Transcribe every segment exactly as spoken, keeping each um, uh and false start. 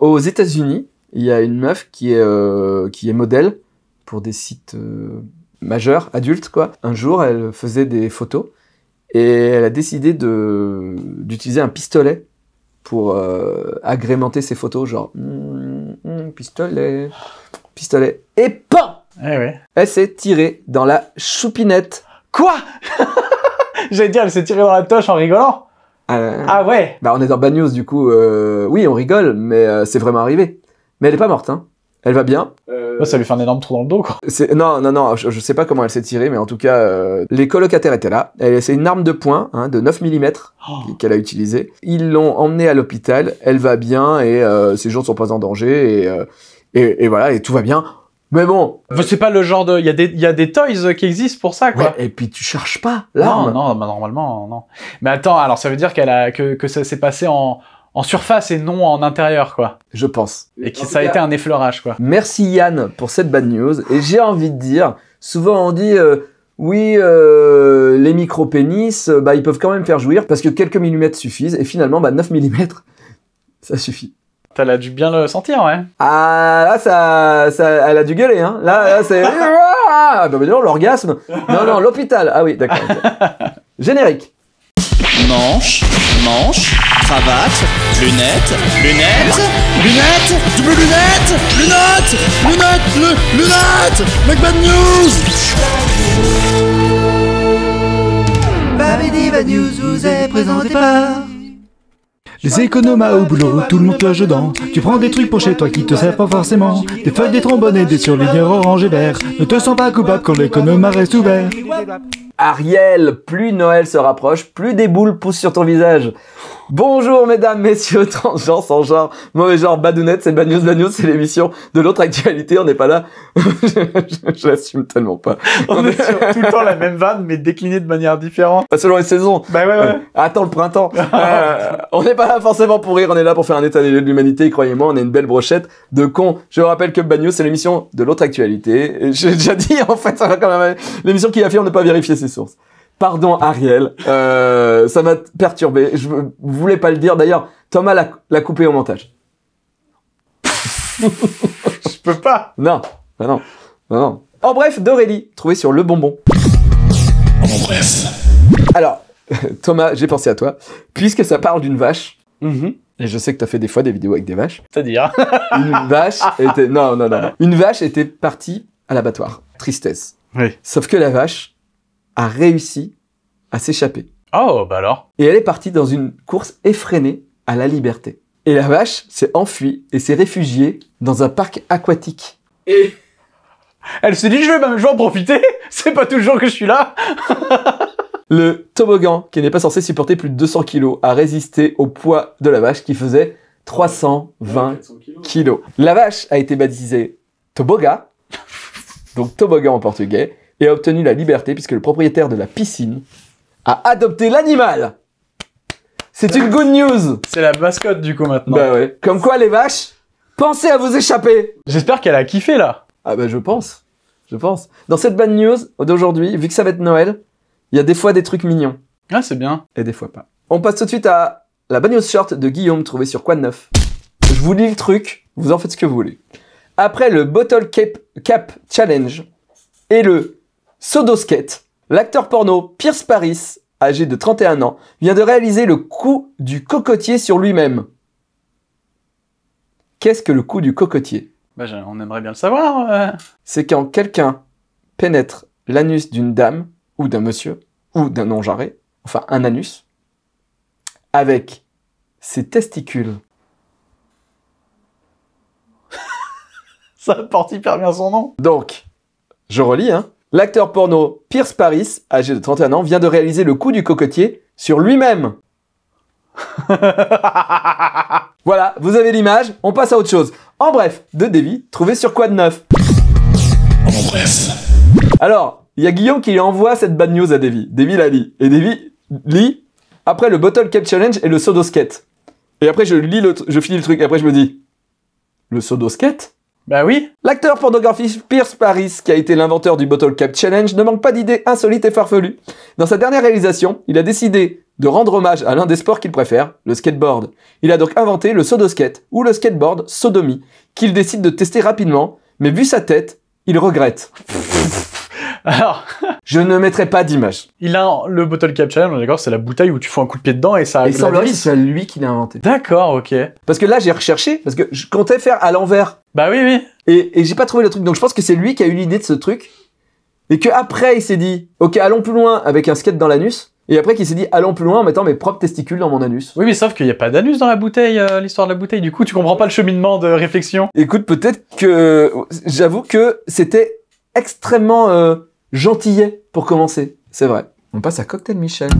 Aux États-Unis, il y a une meuf qui est, euh, qui est modèle pour des sites euh, majeurs, adultes, quoi. Un jour, elle faisait des photos et elle a décidé de, d'utiliser un pistolet pour euh, agrémenter ses photos, genre mm, mm, pistolet, pistolet, et pam! Eh ouais. Elle s'est tirée dans la choupinette. Quoi? J'allais dire, elle s'est tirée dans la toche en rigolant. Euh, ah ouais. Bah on est dans Bad News du coup, euh, oui on rigole, mais euh, c'est vraiment arrivé. Mais elle est pas morte, hein. Elle va bien. Euh... Ça lui fait un énorme trou dans le dos, quoi. Non, non, non, je, je sais pas comment elle s'est tirée, mais en tout cas, euh, les colocataires étaient là. C'est une arme de poing, hein, de neuf millimètres, oh, qu'elle a utilisée. Ils l'ont emmenée à l'hôpital, elle va bien, et euh, ses jours ne sont pas en danger, et, euh, et, et voilà, et tout va bien. Mais bon, c'est pas le genre de... Il y a des, il y a des toys qui existent pour ça, quoi. Ouais, et puis tu cherches pas l'arme. Non, non, bah normalement, non. Mais attends, alors ça veut dire qu'elle a que, que ça s'est passé en, en surface et non en intérieur, quoi. Je pense. Et que ça a été un effleurage, quoi. Merci Yann pour cette bad news. Et j'ai envie de dire, souvent on dit... Euh, oui, euh, les micro-pénis, bah, ils peuvent quand même faire jouir parce que quelques millimètres suffisent. Et finalement, bah, neuf millimètres, ça suffit. Elle a dû bien le sentir, ouais. Ah, là, ça, ça, elle a dû gueuler, hein. Là, là c'est... Ah, ben, non, l'orgasme. Non, non, l'hôpital. Ah oui, d'accord. Générique. Manche, manche, cravate, lunettes, lunettes, lunettes, double lunettes, lunettes, lunettes, lunettes, lunettes, mec Bad News. Babidi Bad News vous est présenté par... Les économes à au boulot, tout le monde cloche dedans. Tu prends des trucs pour chez toi qui te servent pas forcément. Des feuilles, des trombones et des surligneurs orange et vert. Ne te sens pas coupable quand l'économe reste ouvert. Ariel, plus Noël se rapproche, plus des boules poussent sur ton visage. Bonjour mesdames, messieurs, transgenres, sans genre, mauvais genre, badounettes, c'est Bad News, Bad News, c'est l'émission de l'autre actualité, on n'est pas là. Je l'assume tellement pas. On est sur tout le temps la même vanne, mais déclinée de manière différente. Selon les saisons. Bah ouais, ouais. Attends le printemps. euh, on n'est pas là forcément pour rire, on est là pour faire un état des lieux de l'humanité, croyez-moi, on est une belle brochette de cons. Je vous rappelle que Bad News, c'est l'émission de l'autre actualité. J'ai déjà dit, en fait, l'émission qui affirme ne pas vérifier ses sources. Pardon Ariel, euh, ça m'a perturbé, je voulais pas le dire, d'ailleurs Thomas l'a coupé au montage. Je peux pas. Non, ben non, ben non. En bref d'Aurélie, trouvé sur Le Bonbon. En bref. Alors, Thomas, j'ai pensé à toi, puisque ça parle d'une vache, mm-hmm, et je sais que t'as fait des fois des vidéos avec des vaches. C'est-à-dire une vache était... Non, non, non, non. Une vache était partie à l'abattoir. Tristesse. Oui. Sauf que la vache... a réussi à s'échapper. Oh, bah alors. Et elle est partie dans une course effrénée à la liberté. Et la vache s'est enfuie et s'est réfugiée dans un parc aquatique. Et elle s'est dit, je vais, je vais en profiter, c'est pas toujours que je suis là. Le toboggan, qui n'est pas censé supporter plus de deux cents kilos, a résisté au poids de la vache qui faisait trois cent vingt kilos. La vache a été baptisée Toboga, donc toboggan en portugais, et a obtenu la liberté puisque le propriétaire de la piscine a adopté l'animal. C'est une good news. C'est la mascotte du coup maintenant. Bah ouais. Comme quoi les vaches, pensez à vous échapper. J'espère qu'elle a kiffé là. Ah bah je pense, je pense. Dans cette bad news d'aujourd'hui, vu que ça va être Noël, il y a des fois des trucs mignons. Ah c'est bien. Et des fois pas. On passe tout de suite à la bad news short de Guillaume trouvée sur Quoi de Neuf. Je vous lis le truc, vous en faites ce que vous voulez. Après le Bottle Cap, Cap Challenge et le Sodoskate, l'acteur porno Pierce Paris, âgé de trente et un ans, vient de réaliser le coup du cocotier sur lui-même. Qu'est-ce que le coup du cocotier? Bah, on aimerait bien le savoir. Euh... C'est quand quelqu'un pénètre l'anus d'une dame, ou d'un monsieur, ou d'un non-genré, enfin un anus, avec ses testicules. Ça porte hyper bien son nom. Donc, je relis, hein. L'acteur porno Pierce Paris, âgé de trente et un ans, vient de réaliser le coup du cocotier sur lui-même. Voilà, vous avez l'image, on passe à autre chose. En bref, de Davy, trouvé sur Quoi de Neuf. En bref. Alors, il y a Guillaume qui envoie cette bad news à Davy. Davy la lit. Et Davy lit après le Bottle Cap Challenge et le Sodoskate. Et après, je lis le je finis le truc, et après je me dis... Le Sodoskate ? Bah oui. L'acteur pornographique Pierce Paris, qui a été l'inventeur du Bottle Cap Challenge, ne manque pas d'idées insolites et farfelues. Dans sa dernière réalisation, il a décidé de rendre hommage à l'un des sports qu'il préfère, le skateboard. Il a donc inventé le sodoskate, ou le skateboard sodomie, qu'il décide de tester rapidement, mais vu sa tête, il regrette. Alors, je ne mettrai pas d'image. Il a le bottle cap challenge, d'accord, c'est la bouteille où tu fous un coup de pied dedans et ça. Il semblerait que c'est lui qui l'a inventé. D'accord, ok. Parce que là j'ai recherché, parce que je comptais faire à l'envers. Bah oui, oui. Et, et j'ai pas trouvé le truc, donc je pense que c'est lui qui a eu l'idée de ce truc et que après il s'est dit, ok, allons plus loin avec un skate dans l'anus. Et après qu'il s'est dit, allons plus loin en mettant mes propres testicules dans mon anus. Oui, mais sauf qu'il n'y a pas d'anus dans la bouteille, euh, l'histoire de la bouteille. Du coup, tu comprends pas le cheminement de réflexion. Écoute, peut-être que... J'avoue que c'était extrêmement euh, gentillet pour commencer. C'est vrai. On passe à Cocktail Michel.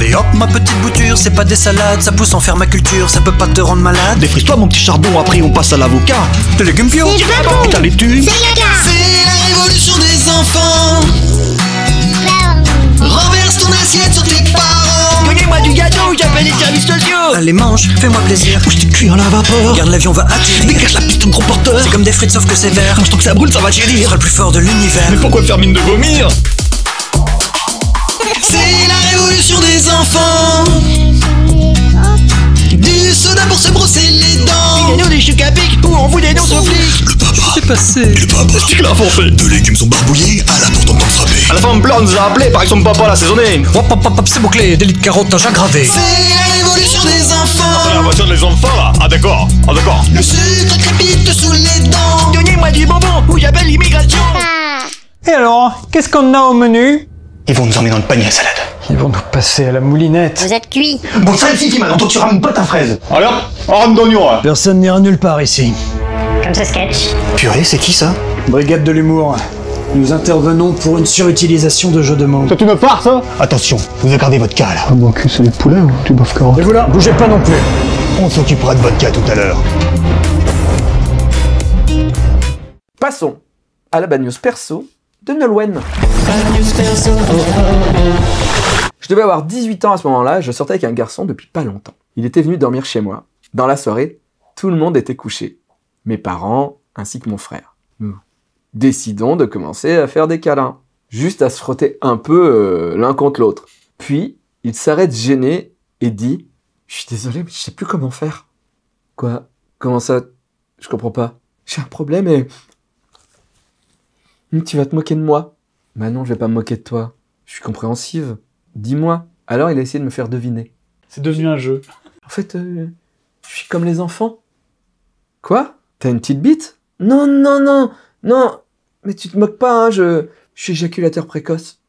Allez hop, ma petite bouture, c'est pas des salades, ça pousse en fermaculture, ça peut pas te rendre malade. Défrise-toi mon petit chardon, après on passe à l'avocat. Des légumes bio, c'est pas bon, putain les tues. C'est gaga, c'est la révolution des enfants. Renverse ton assiette sur tes parents. Donnez-moi du gâteau, j'appelle les services sociaux. Allez mange, fais-moi plaisir. Ou je te cuis en la vapeur. Regarde l'avion va atterrir. Dégage la piste, ton gros porteur. C'est comme des frites sauf que c'est vert. Mange tant que ça brûle, ça va chérir. Tu seras le plus fort de l'univers. Mais pourquoi faire mine de vomir? C'est la révolution des enfants. Du soda pour se brosser les dents. Des noms des chocs à pic, ou on vous des noms sans flic. Le papa, c'est passé. Le papa, c'est qu'il a forfait. Deux légumes sont barbouillés, à la pourtant frappée. À la fin, Blanc nous a appelé, par exemple, papa l'a saisonné. Hop, hop, hop, c'est bouclé, délit de carottes, t'as aggravé. C'est la révolution des enfants. C'est la révolution des enfants là. Ah d'accord, ah d'accord. Le sucre crépite sous les dents. Donnez-moi du bonbon, ou j'appelle l'immigration. Et alors, qu'est-ce qu'on a au menu? Ils vont nous emmener dans le panier à salade. Ils vont nous passer à la moulinette. Vous êtes cuits. Bon, ça ici qui m'a entendu, tu ramènes pas ta fraise. Alors, on ramène d'oignons là. Personne n'ira nulle part ici. Comme ce sketch. Purée, c'est qui ça? Brigade de l'humour. Nous intervenons pour une surutilisation de jeux de mots. C'est une farce, hein? Attention, vous gardez votre cas là. Ah, mon cul, c'est les poulets ou tu boffes carottes? Et voilà, bougez pas non plus. On s'occupera de votre cas tout à l'heure. Passons à la bad news perso de Nolwenn. Je devais avoir dix-huit ans à ce moment-là, je sortais avec un garçon depuis pas longtemps. Il était venu dormir chez moi. Dans la soirée, tout le monde était couché. Mes parents, ainsi que mon frère. Nous décidons de commencer à faire des câlins. Juste à se frotter un peu euh, l'un contre l'autre. Puis, il s'arrête gêné et dit « Je suis désolé, mais je sais plus comment faire. »« Quoi? Comment ça? Je comprends pas. J'ai un problème et... » « Tu vas te moquer de moi. »« Bah non, je vais pas me moquer de toi. Je suis compréhensive. Dis-moi. » Alors il a essayé de me faire deviner. C'est devenu un jeu. En fait, euh, je suis comme les enfants. Quoi? T'as une petite bite? Non, non, non, non. Mais tu te moques pas, hein, je... je suis éjaculateur précoce.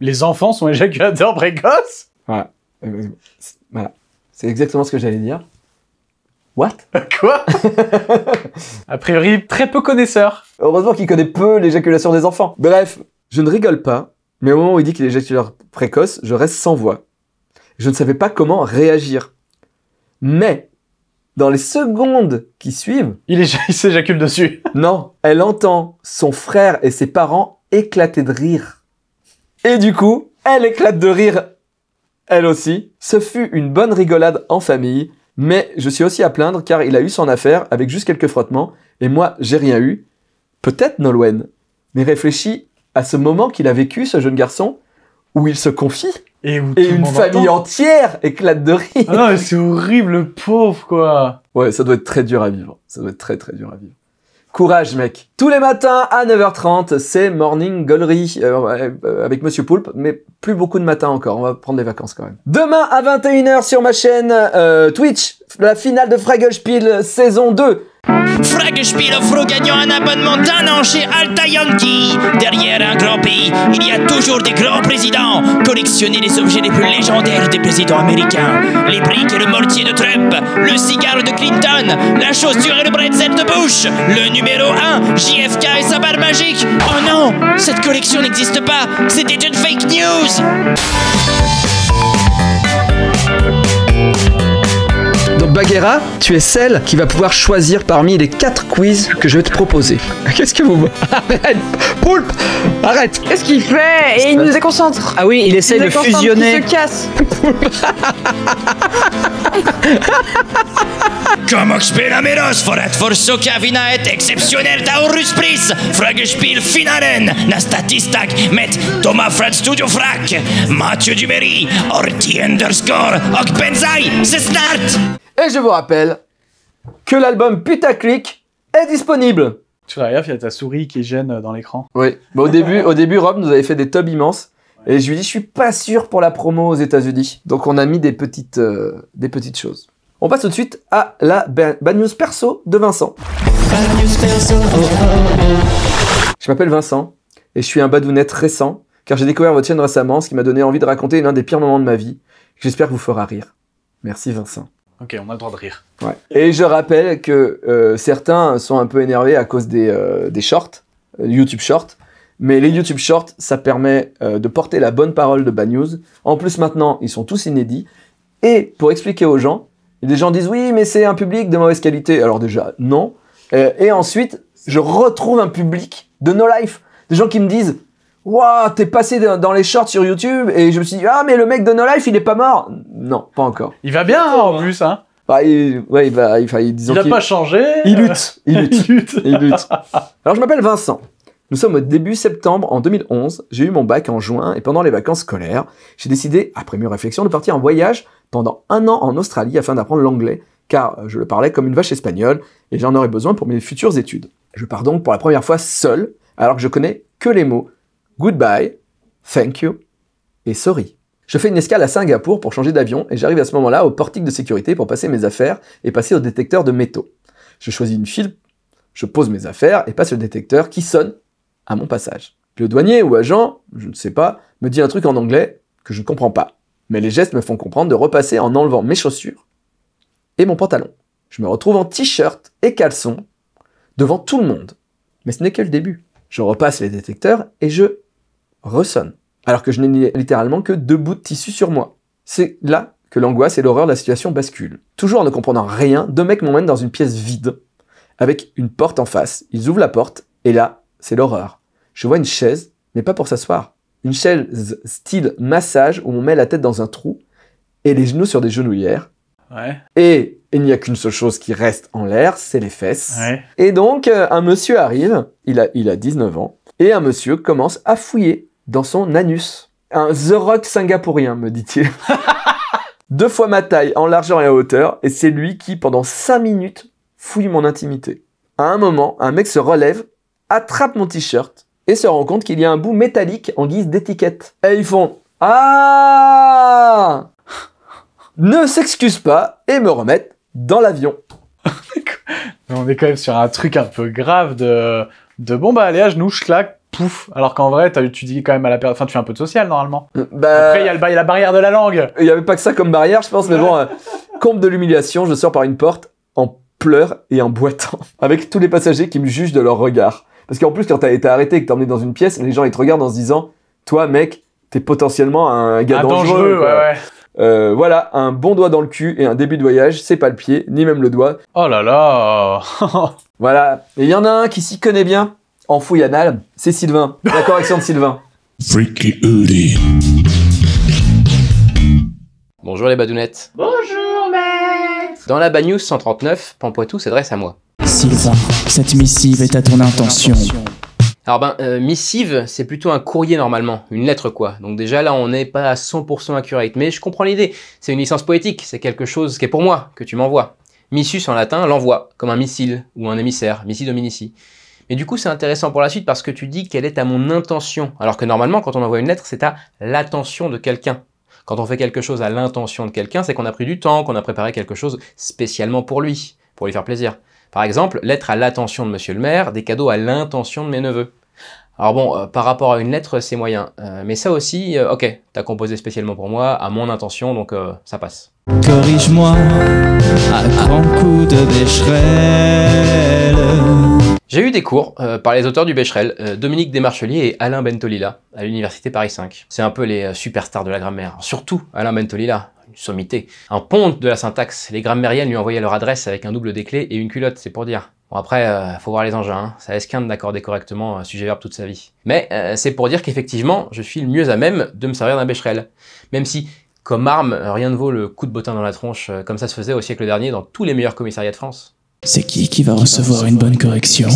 Les enfants sont éjaculateurs précoces? Voilà. Voilà. C'est exactement ce que j'allais dire. What? Quoi? A priori, très peu connaisseur. Heureusement qu'il connaît peu l'éjaculation des enfants. Bref, je ne rigole pas, mais au moment où il dit qu'il est éjaculateur précoce, je reste sans voix. Je ne savais pas comment réagir. Mais, dans les secondes qui suivent... Il s'éjacule dessus. Non, elle entend son frère et ses parents éclater de rire. Et du coup, elle éclate de rire, elle aussi. Ce fut une bonne rigolade en famille. Mais je suis aussi à plaindre car il a eu son affaire avec juste quelques frottements et moi j'ai rien eu. Peut-être Nolwenn, mais réfléchis à ce moment qu'il a vécu ce jeune garçon où il se confie et, où et une famille entend. Entière éclate de rire. Ah non, c'est horrible le pauvre quoi. Ouais, ça doit être très dur à vivre. Ça doit être très très dur à vivre. Courage mec. Tous les matins à neuf heures trente, c'est Morning Gaulerie euh, euh, avec Monsieur Poulpe, mais plus beaucoup de matins encore, on va prendre des vacances quand même. Demain à vingt et une heures sur ma chaîne euh, Twitch, la finale de Fragespiel saison deux. Fragespiel offre gagnant un abonnement d'un an chez Alta Yankee. Derrière un grand pays, il y a toujours des grands présidents. Collectionnez les objets les plus légendaires des présidents américains. Les briques et le mortier de Trump, le cigare de Clinton, la chaussure et le bretzel de Bush. Le numéro un, J F K et sa barre magique. Oh non, cette collection n'existe pas, c'était une fake news. Bagheera, tu es celle qui va pouvoir choisir parmi les quatre quiz que je vais te proposer. Qu'est-ce que vous... Arrête Poulpe, arrête. Qu'est-ce qu'il fait? Et il nous déconcentre. Ah oui, il essaie de fusionner. Il se casse. Comme experimentos for et forsoka vina et exceptionnel taurus pris Fragespiel finalen na statistak met Thomas Fred Studio Frac Mathieu Duméry Orti underscore Ok Benzai c'est start. Et je vous rappelle que l'album Putaclic est disponible. Tu fais gaffe, il y a ta souris qui gêne dans l'écran. Oui, bah, au début, au début Rob nous avait fait des tubs immenses. Et je lui dis, je suis pas sûr pour la promo aux États-Unis. Donc on a mis des petites, euh, des petites choses. On passe tout de suite à la Bad News perso de Vincent. Bad News perso. Je m'appelle Vincent et je suis un badounette récent car j'ai découvert votre chaîne récemment, ce qui m'a donné envie de raconter l'un des pires moments de ma vie. J'espère que vous fera rire. Merci Vincent. Ok, on a le droit de rire. Ouais. Et je rappelle que euh, certains sont un peu énervés à cause des, euh, des shorts, YouTube Shorts. Mais les YouTube Shorts, ça permet euh, de porter la bonne parole de Bad News. En plus, maintenant, ils sont tous inédits. Et pour expliquer aux gens, les gens disent « Oui, mais c'est un public de mauvaise qualité. » Alors déjà, non. Euh, et ensuite, je retrouve un public de No Life. Des gens qui me disent « Waouh, t'es passé dans les shorts sur YouTube. » Et je me suis dit « Ah, mais le mec de No Life, il est pas mort. » Non, pas encore. Il va bien, hein, en plus, hein. Bah, il, ouais, il va... Enfin, il, disons il a il, pas changé. Il lutte. Il lutte. il lutte. il lutte. Alors, je m'appelle Vincent. Nous sommes au début septembre en deux mille onze, j'ai eu mon bac en juin et pendant les vacances scolaires, j'ai décidé, après mes réflexions, de partir en voyage pendant un an en Australie afin d'apprendre l'anglais, car je le parlais comme une vache espagnole et j'en aurais besoin pour mes futures études. Je pars donc pour la première fois seul, alors que je connais que les mots goodbye, thank you et sorry. Je fais une escale à Singapour pour changer d'avion et j'arrive à ce moment-là au portique de sécurité pour passer mes affaires et passer au détecteur de métaux. Je choisis une file, je pose mes affaires et passe le détecteur qui sonne à mon passage. Le douanier ou agent, je ne sais pas, me dit un truc en anglais que je ne comprends pas. Mais les gestes me font comprendre de repasser en enlevant mes chaussures et mon pantalon. Je me retrouve en t-shirt et caleçon devant tout le monde. Mais ce n'est que le début. Je repasse les détecteurs et je ressonne. Alors que je n'ai littéralement que deux bouts de tissu sur moi. C'est là que l'angoisse et l'horreur de la situation basculent. Toujours en ne comprenant rien, deux mecs m'emmènent dans une pièce vide avec une porte en face. Ils ouvrent la porte et là, c'est l'horreur. Je vois une chaise, mais pas pour s'asseoir. Une chaise style massage où on met la tête dans un trou et les genoux sur des genouillères. Ouais. Et il n'y a qu'une seule chose qui reste en l'air, c'est les fesses. Ouais. Et donc, un monsieur arrive, il a, il a dix-neuf ans, et un monsieur commence à fouiller dans son anus. Un The Rock singapourien, me dit-il. Deux fois ma taille, en largeur et en hauteur, et c'est lui qui, pendant cinq minutes, fouille mon intimité. À un moment, un mec se relève, attrape mon t-shirt et se rend compte qu'il y a un bout métallique en guise d'étiquette. Et ils font « Ah !» ne s'excusent pas et me remettent dans l'avion. On est quand même sur un truc un peu grave de, de « Bon bah allez à genoux, je claque, pouf !» Alors qu'en vrai, tu dis quand même à la personne... Enfin, tu fais un peu de social normalement. Bah... Après, il y a le ba... la barrière de la langue. Il n'y avait pas que ça comme barrière, je pense, mais bon, euh, comble de l'humiliation, je sors par une porte en pleurs et en boitant, avec tous les passagers qui me jugent de leur regard. Parce qu'en plus, quand t'as été arrêté et que t'es emmené dans une pièce, les gens ils te regardent en se disant « Toi, mec, t'es potentiellement un gars un dangereux. » ouais, ouais. euh, Voilà, un bon doigt dans le cul et un début de voyage, c'est pas le pied, ni même le doigt. Oh là là. Voilà. Et il y en a un qui s'y connaît bien en fouille anale, c'est Sylvain. La correction de Sylvain. Freaky Udi. Bonjour les badounettes. Bonjour maître. Dans la Bad News cent trente-neuf, Pampoitou s'adresse à moi. Sylvain, cette missive est à ton intention. Alors ben, euh, missive, c'est plutôt un courrier normalement, une lettre quoi. Donc déjà là, on n'est pas à cent pour cent accurate, mais je comprends l'idée. C'est une licence poétique, c'est quelque chose qui est pour moi, que tu m'envoies. Missus en latin, l'envoie, comme un missile ou un émissaire, missi dominici. Mais du coup, c'est intéressant pour la suite parce que tu dis qu'elle est à mon intention, alors que normalement, quand on envoie une lettre, c'est à l'attention de quelqu'un. Quand on fait quelque chose à l'intention de quelqu'un, c'est qu'on a pris du temps, qu'on a préparé quelque chose spécialement pour lui, pour lui faire plaisir. Par exemple, lettre à l'attention de monsieur le maire, des cadeaux à l'intention de mes neveux. Alors bon, euh, par rapport à une lettre, c'est moyen. Euh, mais ça aussi, euh, ok, t'as composé spécialement pour moi, à mon intention, donc euh, ça passe. Corrige-moi à grand coup de Bescherelle. J'ai eu des cours euh, par les auteurs du Bescherelle, euh, Dominique Desmarchelier et Alain Bentolila, à l'université Paris cinq. C'est un peu les superstars de la grammaire, surtout Alain Bentolila. une sommité. Un ponte de la syntaxe. Les grammairiennes lui envoyaient leur adresse avec un double des clés et une culotte, c'est pour dire. Bon après, euh, faut voir les engins, hein. Ça esquinte d'accorder correctement euh, sujet-verbe toute sa vie. Mais euh, c'est pour dire qu'effectivement, je suis le mieux à même de me servir d'un Bescherelle. Même si, comme arme, rien ne vaut le coup de bottin dans la tronche, euh, comme ça se faisait au siècle dernier dans tous les meilleurs commissariats de France. C'est qui qui va recevoir une bonne correction?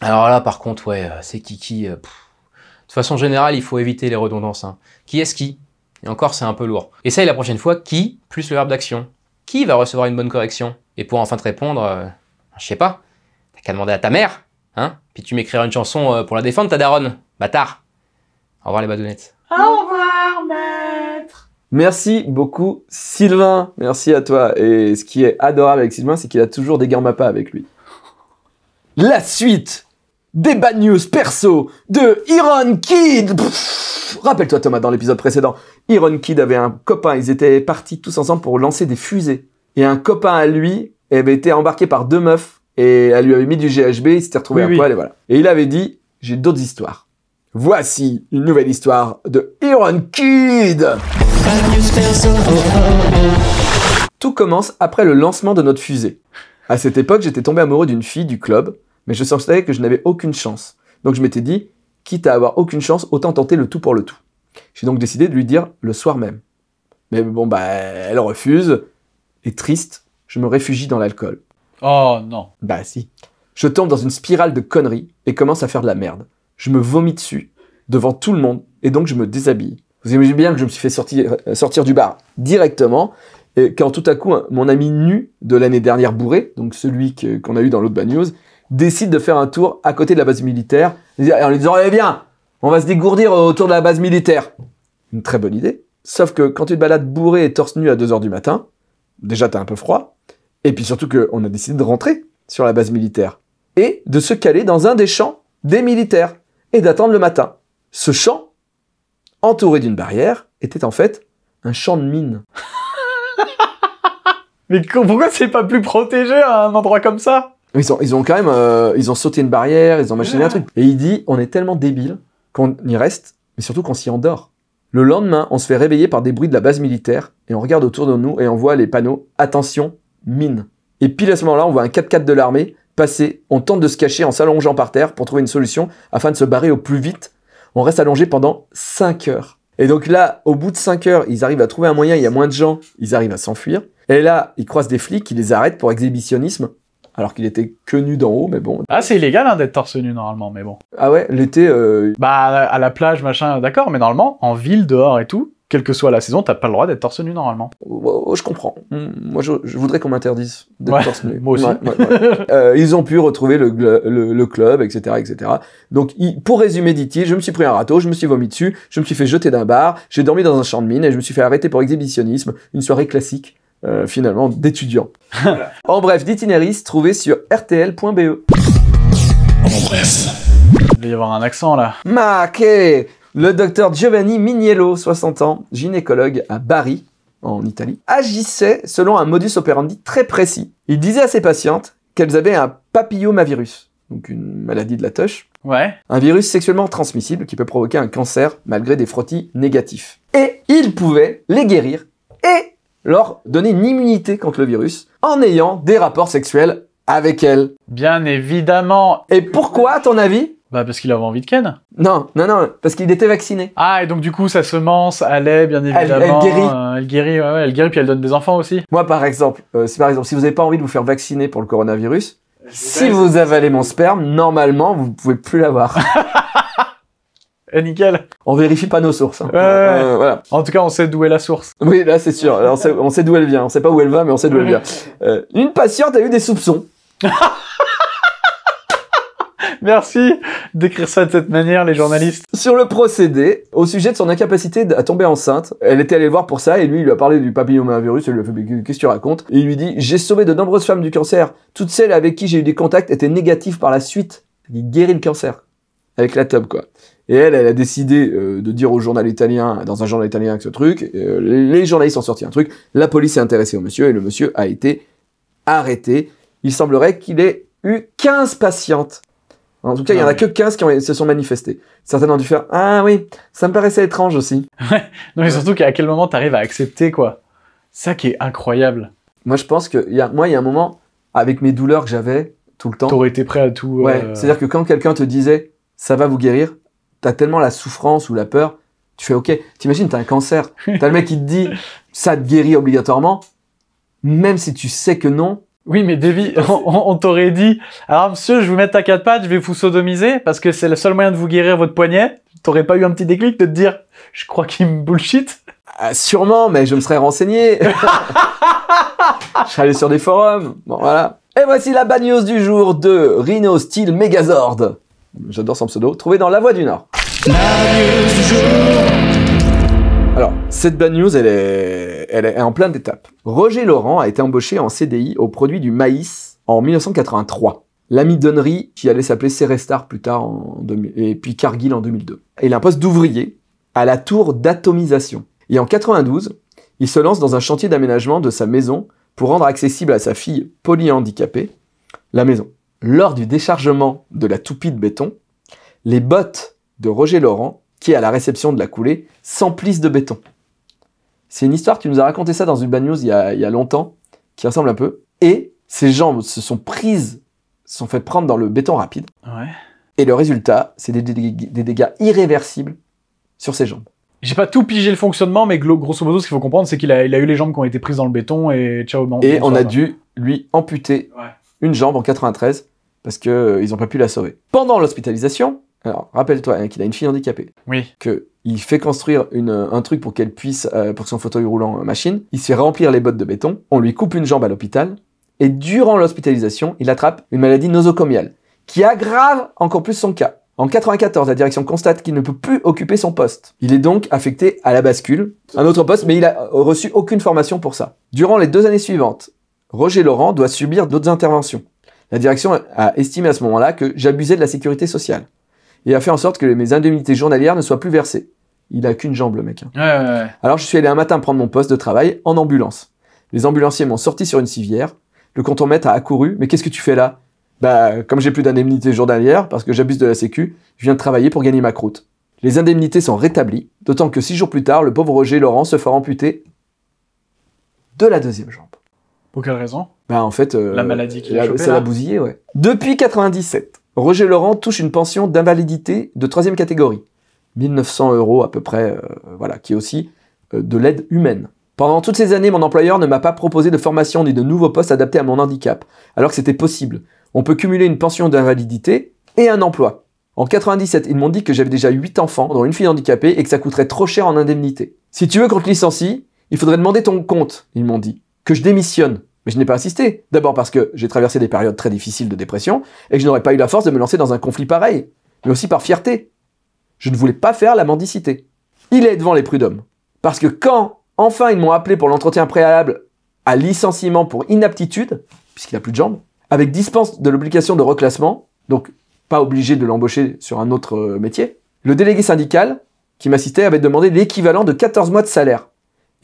Alors là, par contre, ouais, c'est qui qui... Euh, de façon générale, il faut éviter les redondances. Hein. Qui est-ce qui? Et encore, c'est un peu lourd. Essaye la prochaine fois qui plus le verbe d'action. Qui va recevoir une bonne correction? Et pour enfin te répondre... Euh, je sais pas, t'as qu'à demander à ta mère, hein? Puis tu m'écriras une chanson pour la défendre, ta daronne, bâtard. Au revoir les badounettes. Au revoir maître. Merci beaucoup Sylvain, merci à toi. Et ce qui est adorable avec Sylvain, c'est qu'il a toujours des guermapas avec lui. La suite des bad news perso de Iron Kid. Rappelle-toi Thomas, dans l'épisode précédent, Iron Kid avait un copain, ils étaient partis tous ensemble pour lancer des fusées. Et un copain à lui... Et eh ben, était embarqué par deux meufs et elle lui avait mis du G H B, il s'était retrouvé oui, à poil oui. Et voilà. Et il avait dit, j'ai d'autres histoires. Voici une nouvelle histoire de Iron Kid. Tout commence après le lancement de notre fusée. À cette époque, j'étais tombé amoureux d'une fille du club, mais je sentais que je n'avais aucune chance. Donc je m'étais dit, quitte à avoir aucune chance, autant tenter le tout pour le tout. J'ai donc décidé de lui dire le soir même. Mais bon, bah, elle refuse, et triste, je me réfugie dans l'alcool. Oh non. Bah si. Je tombe dans une spirale de conneries et commence à faire de la merde. Je me vomis dessus, devant tout le monde, et donc je me déshabille. Vous imaginez bien que je me suis fait sortir, euh, sortir du bar directement, et quand tout à coup, mon ami nu de l'année dernière bourré, donc celui qu'on a eu dans l'autre Bad News, décide de faire un tour à côté de la base militaire, en lui disant « Eh bien, on va se dégourdir autour de la base militaire !» Une très bonne idée, sauf que quand tu te balades bourré et torse nu à deux heures du matin, déjà t'as un peu froid, et puis surtout qu'on a décidé de rentrer sur la base militaire et de se caler dans un des champs des militaires et d'attendre le matin. Ce champ, entouré d'une barrière, était en fait un champ de mine. Mais pourquoi c'est pas plus protégé à un endroit comme ça? Ils ont, ils ont quand même euh, ils ont sauté une barrière, ils ont machiné un truc. Et il dit, on est tellement débiles qu'on y reste, mais surtout qu'on s'y endort. Le lendemain, on se fait réveiller par des bruits de la base militaire et on regarde autour de nous et on voit les panneaux « Attention !» mine. Et pile à ce moment-là, on voit un quatre quatre de l'armée passer, on tente de se cacher en s'allongeant par terre pour trouver une solution afin de se barrer au plus vite. On reste allongé pendant cinq heures. Et donc là, au bout de cinq heures, ils arrivent à trouver un moyen, il y a moins de gens, ils arrivent à s'enfuir. Et là, ils croisent des flics qui les arrêtent pour exhibitionnisme, alors qu'il était que nu d'en haut, mais bon. Ah, c'est illégal hein, d'être torse nu normalement, mais bon. Ah ouais, l'été... Euh... Bah, à la plage, machin, d'accord, mais normalement, en ville, dehors et tout, quelle que soit la saison, t'as pas le droit d'être torse nu normalement. Oh, oh, je comprends. Moi, je, je voudrais qu'on m'interdise d'être ouais, torse nu. Moi aussi. Ouais, ouais, ouais. euh, ils ont pu retrouver le, le, le club, et cetera, et cetera. Donc, il, pour résumer, dit-il, je me suis pris un râteau, je me suis vomi dessus, je me suis fait jeter d'un bar, j'ai dormi dans un champ de mine et je me suis fait arrêter pour exhibitionnisme. Une soirée classique, euh, finalement, d'étudiants. Voilà. En bref, d'itinéris trouvé sur R T L point B E. En bref. Il va y avoir un accent là. Maqué. Le docteur Giovanni Miniello, soixante ans, gynécologue à Bari, en Italie, agissait selon un modus operandi très précis. Il disait à ses patientes qu'elles avaient un papillomavirus, donc une maladie de la tâche, ouais. Un virus sexuellement transmissible qui peut provoquer un cancer malgré des frottis négatifs. Et il pouvait les guérir et leur donner une immunité contre le virus en ayant des rapports sexuels avec elles. Bien évidemment. Et pourquoi, à ton avis ? Bah parce qu'il avait envie de ken. Non, non, non, parce qu'il était vacciné. Ah, et donc du coup, sa semence allait, bien évidemment. Elle, elle guérit. Euh, elle guérit, ouais, ouais, elle guérit, puis elle donne des enfants aussi. Moi, par exemple, euh, si, par exemple si vous n'avez pas envie de vous faire vacciner pour le coronavirus, si vous avalez mon sperme, normalement, vous ne pouvez plus l'avoir. Nickel. On vérifie pas nos sources. Hein. Ouais, euh, ouais. Voilà. En tout cas, on sait d'où est la source. Oui, là, c'est sûr. Alors, on sait, on sait d'où elle vient. On sait pas où elle va, mais on sait d'où elle vient. Euh, une patiente a eu des soupçons. Merci d'écrire ça de cette manière, les journalistes. Sur le procédé, au sujet de son incapacité à tomber enceinte, elle était allée voir pour ça et lui, il lui a parlé du papillomavirus, il lui a fait « Qu'est-ce que tu racontes ?» Et il lui dit « J'ai sauvé de nombreuses femmes du cancer. Toutes celles avec qui j'ai eu des contacts étaient négatives par la suite. » Il guérit le cancer. Avec la tube, quoi. Et elle, elle a décidé euh, de dire au journal italien, dans un journal italien que ce truc, euh, les journalistes ont sorti un truc, la police s'est intéressée au monsieur et le monsieur a été arrêté. Il semblerait qu'il ait eu quinze patientes. En tout cas, il n'y en a que quinze qui ont, se sont manifestés. Certains ont dû faire « Ah oui, ça me paraissait étrange aussi. » Ouais, non mais surtout qu'à quel moment t'arrives à accepter, quoi. ça qui est incroyable. Moi, je pense que y a, moi, il y a un moment, avec mes douleurs que j'avais tout le temps... T'aurais été prêt à tout... Ouais, euh... c'est-à-dire que quand quelqu'un te disait « ça va vous guérir », t'as tellement la souffrance ou la peur, tu fais « ok ». T'imagines, t'as un cancer, t'as le mec qui te dit « ça te guérit obligatoirement », même si tu sais que non... Oui, mais Davy, on, on t'aurait dit « alors monsieur, je vais vous mettre à quatre pattes, je vais vous sodomiser, parce que c'est le seul moyen de vous guérir votre poignet ». T'aurais pas eu un petit déclic de te dire « je crois qu'il me bullshit ». Euh, sûrement, mais je me serais renseigné. Je serais allé sur des forums. Bon, voilà. Et voici la bad news du jour de Rhino Style Megazord. J'adore son pseudo. Trouvé dans La Voix du Nord. La news du jour. Alors, cette bad news, elle est, elle est en pleine étape. Roger Laurent a été embauché en C D I au produit du maïs en mille neuf cent quatre-vingt-trois. L'ami Donnery, qui allait s'appeler Serestar plus tard, en deux mille, et puis Cargill en deux mille deux. Il a un poste d'ouvrier à la tour d'atomisation. Et en quatre-vingt-douze, il se lance dans un chantier d'aménagement de sa maison pour rendre accessible à sa fille polyhandicapée la maison. Lors du déchargement de la toupie de béton, les bottes de Roger Laurent, qui est à la réception de la coulée, s'emplissent de béton. C'est une histoire, tu nous as raconté ça dans une bad news il y a, il y a longtemps, qui ressemble un peu. Et ses jambes se sont prises, se sont fait prendre dans le béton rapide. Ouais. Et le résultat, c'est des, dég des dégâts irréversibles sur ses jambes. J'ai pas tout pigé le fonctionnement, mais grosso modo, ce qu'il faut comprendre, c'est qu'il a, il a eu les jambes qui ont été prises dans le béton et ciao. Bon, et on a dû lui amputer ouais. une jambe en quatre-vingt-treize parce que euh, ils ont pas pu la sauver. Pendant l'hospitalisation, alors rappelle-toi hein, qu'il a une fille handicapée. Oui. Que il fait construire une, un truc pour qu'elle puisse, euh, pour que son fauteuil roulant euh, machine. Il se fait remplir les bottes de béton. On lui coupe une jambe à l'hôpital et durant l'hospitalisation, il attrape une maladie nosocomiale qui aggrave encore plus son cas. En quatre-vingt-quatorze, la direction constate qu'il ne peut plus occuper son poste. Il est donc affecté à la bascule, un autre poste, mais il a reçu aucune formation pour ça. Durant les deux années suivantes, Roger Laurent doit subir d'autres interventions. La direction a estimé à ce moment-là que j'abusais de la sécurité sociale et a fait en sorte que mes indemnités journalières ne soient plus versées. Il a qu'une jambe, le mec. Ouais, ouais, ouais. Alors, je suis allé un matin prendre mon poste de travail en ambulance. Les ambulanciers m'ont sorti sur une civière. Le contremaître a accouru. Mais qu'est-ce que tu fais là ? Bah, comme j'ai plus d'indemnités journalières, parce que j'abuse de la sécu, je viens de travailler pour gagner ma croûte. Les indemnités sont rétablies, d'autant que six jours plus tard, le pauvre Roger Laurent se fera amputer de la deuxième jambe. Pour quelle raison? Bah, en fait... Euh, la maladie qui l'a chopé, ça l'a bousillé, ouais. Depuis quatre-vingt-dix-sept, Roger Laurent touche une pension d'invalidité de troisième catégorie. mille neuf cents euros à peu près, euh, voilà, qui est aussi euh, de l'aide humaine. Pendant toutes ces années, mon employeur ne m'a pas proposé de formation ni de nouveaux postes adaptés à mon handicap, alors que c'était possible. On peut cumuler une pension d'invalidité et un emploi. En quatre-vingt-dix-sept, ils m'ont dit que j'avais déjà huit enfants, dont une fille handicapée, et que ça coûterait trop cher en indemnité. Si tu veux qu'on te licencie, il faudrait demander ton compte, ils m'ont dit. Que je démissionne. Mais je n'ai pas insisté. D'abord parce que j'ai traversé des périodes très difficiles de dépression et que je n'aurais pas eu la force de me lancer dans un conflit pareil. Mais aussi par fierté. Je ne voulais pas faire la mendicité. Il est devant les prud'hommes. Parce que quand, enfin, ils m'ont appelé pour l'entretien préalable à licenciement pour inaptitude, puisqu'il n'a plus de jambes, avec dispense de l'obligation de reclassement, donc pas obligé de l'embaucher sur un autre métier, le délégué syndical qui m'assistait avait demandé l'équivalent de quatorze mois de salaire.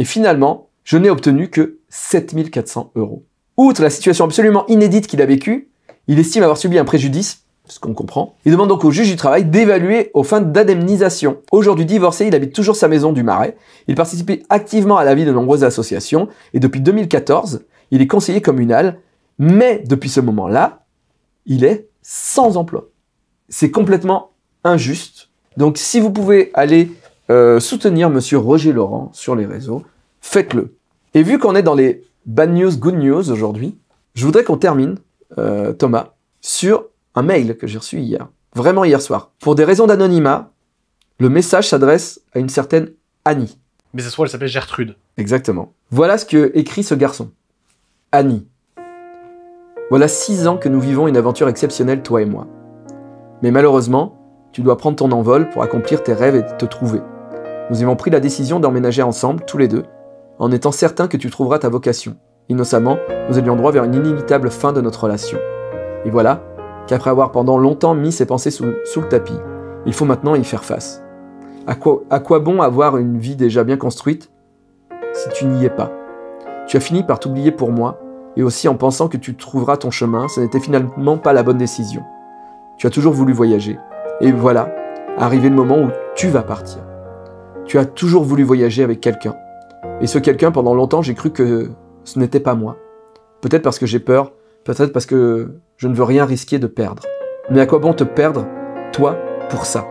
Et finalement, je n'ai obtenu que sept mille quatre cents euros. Outre la situation absolument inédite qu'il a vécue, il estime avoir subi un préjudice, ce qu'on comprend. Il demande donc au juge du travail d'évaluer aux fins d'indemnisation. Aujourd'hui divorcé, il habite toujours sa maison du Marais. Il participe activement à la vie de nombreuses associations et depuis deux mille quatorze, il est conseiller communal. Mais depuis ce moment-là, il est sans emploi. C'est complètement injuste. Donc si vous pouvez aller euh, soutenir monsieur Roger Laurent sur les réseaux, faites-le. Et vu qu'on est dans les bad news, good news aujourd'hui, je voudrais qu'on termine, euh, Thomas, sur un mail que j'ai reçu hier. Vraiment hier soir. Pour des raisons d'anonymat, le message s'adresse à une certaine Annie. Mais ce soir, elle s'appelle Gertrude. Exactement. Voilà ce que écrit ce garçon. Annie. Voilà six ans que nous vivons une aventure exceptionnelle, toi et moi. Mais malheureusement, tu dois prendre ton envol pour accomplir tes rêves et te trouver. Nous avons pris la décision d'emménager ensemble, tous les deux, en étant certains que tu trouveras ta vocation. Innocemment, nous allions droit vers une inimitable fin de notre relation. Et voilà qu'après avoir pendant longtemps mis ses pensées sous, sous le tapis, il faut maintenant y faire face. À quoi, à quoi bon avoir une vie déjà bien construite si tu n'y es pas? Tu as fini par t'oublier pour moi, et aussi en pensant que tu trouveras ton chemin, ce n'était finalement pas la bonne décision. Tu as toujours voulu voyager. Et voilà, arrivé le moment où tu vas partir. Tu as toujours voulu voyager avec quelqu'un. Et ce quelqu'un, pendant longtemps, j'ai cru que ce n'était pas moi. Peut-être parce que j'ai peur, peut-être parce que je ne veux rien risquer de perdre. Mais à quoi bon te perdre, toi, pour ça?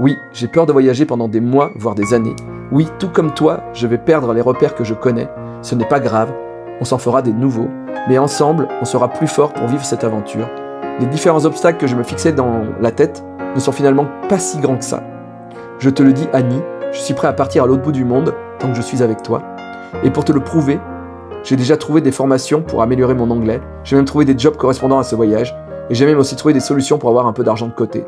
Oui, j'ai peur de voyager pendant des mois, voire des années. Oui, tout comme toi, je vais perdre les repères que je connais. Ce n'est pas grave, on s'en fera des nouveaux. Mais ensemble, on sera plus fort pour vivre cette aventure. Les différents obstacles que je me fixais dans la tête ne sont finalement pas si grands que ça. Je te le dis, Annie, je suis prêt à partir à l'autre bout du monde tant que je suis avec toi. Et pour te le prouver, j'ai déjà trouvé des formations pour améliorer mon anglais, j'ai même trouvé des jobs correspondant à ce voyage, et j'ai même aussi trouvé des solutions pour avoir un peu d'argent de côté.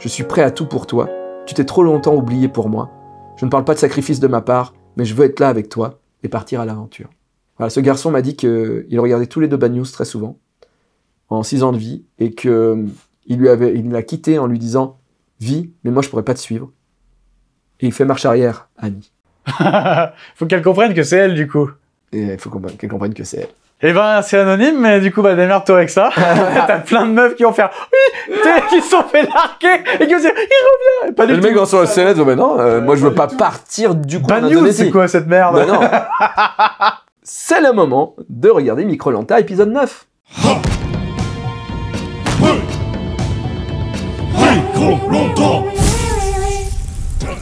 Je suis prêt à tout pour toi, tu t'es trop longtemps oublié pour moi. Je ne parle pas de sacrifice de ma part, mais je veux être là avec toi et partir à l'aventure. Voilà, ce garçon m'a dit qu'il regardait tous les deux Bad News très souvent, en six ans de vie, et qu'il l'a quitté en lui disant « Vie, mais moi je pourrais pas te suivre ». Et il fait marche arrière, Annie. Faut qu'elle comprenne que c'est elle, du coup. Et il faut qu'elle comprenne que c'est elle. Eh ben, c'est anonyme, mais du coup, bah, démerde-toi avec ça. T'as plein de meufs qui vont faire « Oui !» qui se sont fait larguer et qui vont dire « Il revient !» Pas du tout. Les mecs dans son S N S, bah non, euh, moi je veux pas partir du coup. Bad News, c'est quoi cette merde? Bah non. C'est le moment de regarder Micro-Lanta épisode neuf. Micro-Lanta.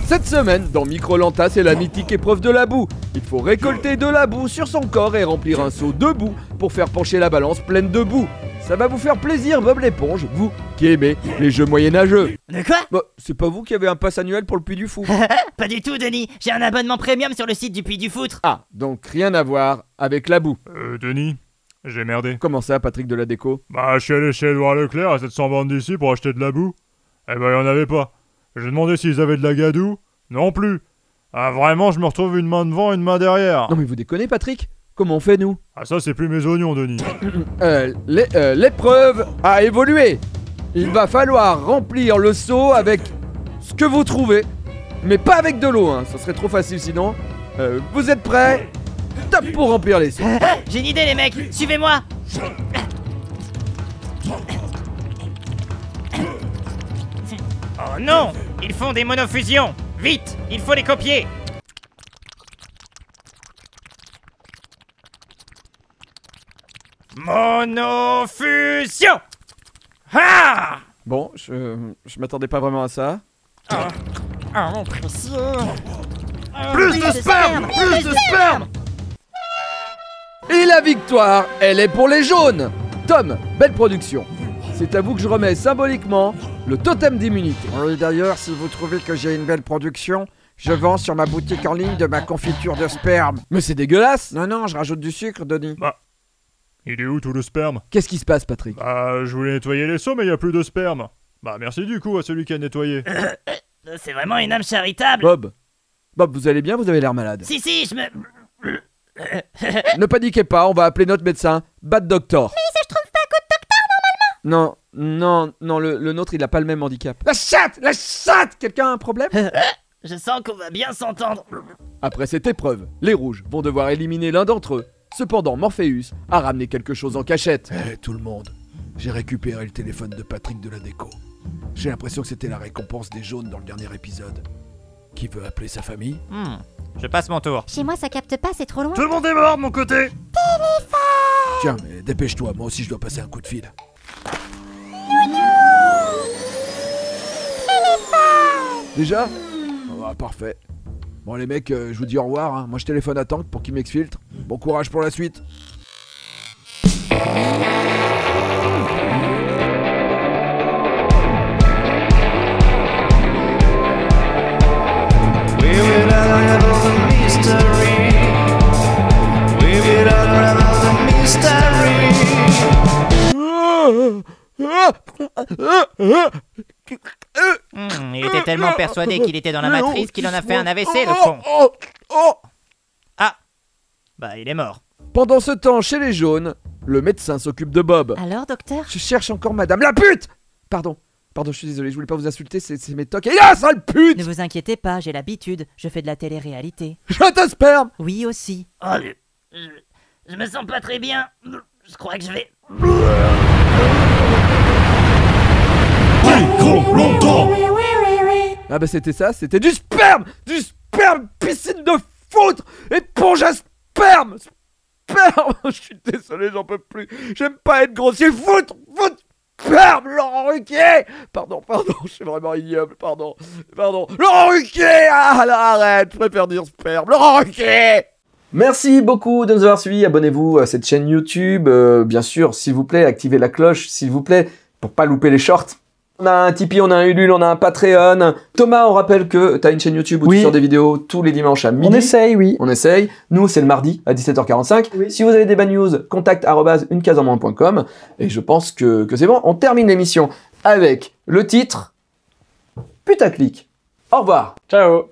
Cette semaine, dans Micro-Lanta, c'est la mythique épreuve de la boue. Il faut récolter de la boue sur son corps et remplir un seau de boue pour faire pencher la balance pleine de boue. Ça va vous faire plaisir, Bob l'éponge, vous qui aimez les jeux moyenâgeux. De quoi? Bah, c'est pas vous qui avez un pass annuel pour le Puy du Fou? Pas du tout, Denis, j'ai un abonnement premium sur le site du Puy du Foutre. Ah, donc rien à voir avec la boue. Euh, Denis, j'ai merdé. Comment ça, Patrick de la déco? Bah, je suis allé chez Edouard Leclerc à sept cents bornes d'ici pour acheter de la boue. Eh ben, il n'y en avait pas. J'ai demandé s'ils avaient de la gadoue. Non plus. Ah, vraiment, je me retrouve une main devant, une main derrière. Non mais vous déconnez, Patrick? Comment on fait, nous? Ah ça, c'est plus mes oignons, Denis. euh, L'épreuve euh, a évolué. Il va falloir remplir le seau avec ce que vous trouvez. Mais pas avec de l'eau, hein. Ça serait trop facile sinon. Euh, vous êtes prêts? Top pour remplir les seaux. J'ai une idée, les mecs. Suivez-moi. Oh non! Ils font des monofusions. Vite! Il faut les copier. Monofusion! Ah! Bon, je, je m'attendais pas vraiment à ça. Ah, ah mon précieux! Ah, plus, plus de, de sperme! Plus, plus de, de sperme! Et la victoire, elle est pour les jaunes! Tom, belle production. C'est à vous que je remets symboliquement le totem d'immunité. Oui, d'ailleurs, si vous trouvez que j'ai une belle production, je vends sur ma boutique en ligne de ma confiture de sperme. Mais c'est dégueulasse! Non, non, je rajoute du sucre, Denis. Bah. Il est où tout le sperme? Qu'est-ce qui se passe, Patrick? Bah, je voulais nettoyer les seaux, mais il n'y a plus de sperme. Bah, merci du coup à celui qui a nettoyé. C'est vraiment une âme charitable. Bob, Bob, vous allez bien? Vous avez l'air malade. Si, si, je me... Ne paniquez pas, on va appeler notre médecin, Bad Doctor. Mais ça, je trouve pas Good Doctor, normalement. Non, non, non, le, le nôtre, il a pas le même handicap. La chatte, la chatte. Quelqu'un a un problème? Je sens qu'on va bien s'entendre. Après cette épreuve, les rouges vont devoir éliminer l'un d'entre eux. Cependant, Morpheus a ramené quelque chose en cachette. Hé, hey, tout le monde, j'ai récupéré le téléphone de Patrick de la déco. J'ai l'impression que c'était la récompense des jaunes dans le dernier épisode. Qui veut appeler sa famille? hmm, Je passe mon tour. Chez moi, ça capte pas, c'est trop loin. Tout le monde est mort de mon côté. Téléphone. Tiens, mais dépêche-toi, moi aussi je dois passer un coup de fil. Nounou. Téléphone. Déjà? hmm. Ah, parfait. Bon les mecs, euh, je vous dis au revoir, hein. Moi je téléphone à Tank pour qu'il m'exfiltre. Bon courage pour la suite. Mmh, il était tellement persuadé qu'il était dans la matrice qu'il en a fait un A V C, le con. Ah, bah il est mort. Pendant ce temps, chez les jaunes, le médecin s'occupe de Bob. Alors, docteur? Je cherche encore madame la pute. Pardon, pardon, je suis désolé, je voulais pas vous insulter, c'est mes tocs. Et là, sale pute! Ne vous inquiétez pas, j'ai l'habitude, je fais de la télé-réalité. Je te sperme. Oui, aussi. Oh, je, je me sens pas très bien, je crois que je vais... Ah bah c'était ça, c'était du sperme. Du sperme, piscine de foutre! Éponge à sperme! Sperme! Je suis désolé, j'en peux plus. J'aime pas être grossier. Foutre! Foutre! Sperme! Laurent Ruquier! Pardon, pardon, je suis vraiment ignoble, pardon. Pardon. Laurent Ruquier! Ah là, arrête, je préfère dire sperme. Laurent Ruquier! Merci beaucoup de nous avoir suivis, abonnez-vous à cette chaîne YouTube, euh, bien sûr, s'il vous plaît, activez la cloche, s'il vous plaît, pour pas louper les shorts. On a un Tipeee, on a un Ulule, on a un Patreon. Thomas, on rappelle que t'as une chaîne YouTube où oui. Tu sors des vidéos tous les dimanches à midi. On essaye, oui. On essaye. Nous, c'est le mardi à dix-sept heures quarante-cinq. Oui. Si vous avez des bad news, contact arrobase une case en moins point com. Et je pense que, que c'est bon. On termine l'émission avec le titre Putaclic. Au revoir. Ciao.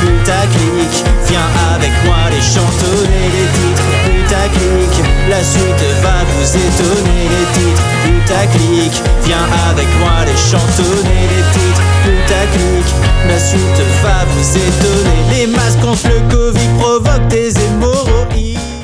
Putaclic, viens avec moi les chantonner, les titres Putaclic, la suite va vous étonner, les titres Putaclic, viens avec moi les chantonner, les titres Putaclic, la suite va vous étonner, les masques contre le Covid provoquent des hémorroïdes.